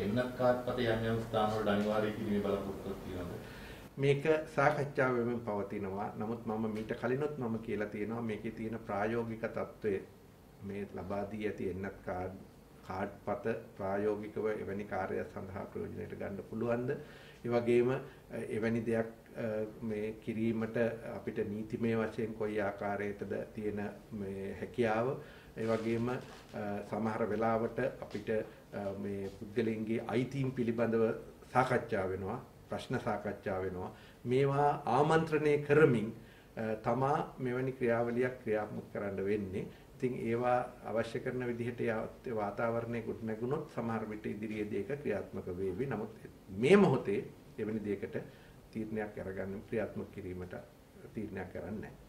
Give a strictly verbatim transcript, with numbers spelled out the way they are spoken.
මේක සාකච්ඡාව වෙමින් පවතිනවා. නමුත් මම මීට කලිනුත් මම කියලා තියෙනවා මේකේ තියෙන ප්‍රායෝගික తত্ত্বය මේ ලබා දී ඇති එන්නත් කාඩ් කාඩ්පත ප්‍රායෝගිකව එවැනි කාර්යයක් සඳහා ප්‍රයෝජනයට ගන්න පුළුවන්ද? ඒ වගේම එවැනි දෙයක් මේ කිරීමට අපිට නීතිමය වශයෙන් කොයි ආකාරයකටද තියෙන මේ හැකියාව? ඒ වගේම සමහර වෙලාවට අපිට මේ පුද්ගලයන්ගේ අයිතීන් පිළිබඳව සාකච්ඡා වෙනවා ප්‍රශ්න සාකච්ඡා වෙනවා මේවා ආමන්ත්‍රණය කරමින් තමා මෙවැනි ක්‍රියාවලියක් ක්‍රියාත්මක කරන්න වෙන්නේ. ඉතින් ඒවා අවශ්‍ය කරන විදිහට ඒ වාතාවරණය ගොඩ නැගුණොත් සමහර විට ඉදිරියේදී ඒක ක්‍රියාත්මක වේවි. නමුත් මේ මොහොතේ එවැනි දෙයකට තීරණයක් අරගන්න ක්‍රියාත්මක කිරීමට තීරණයක් කරන්නේ නැහැ.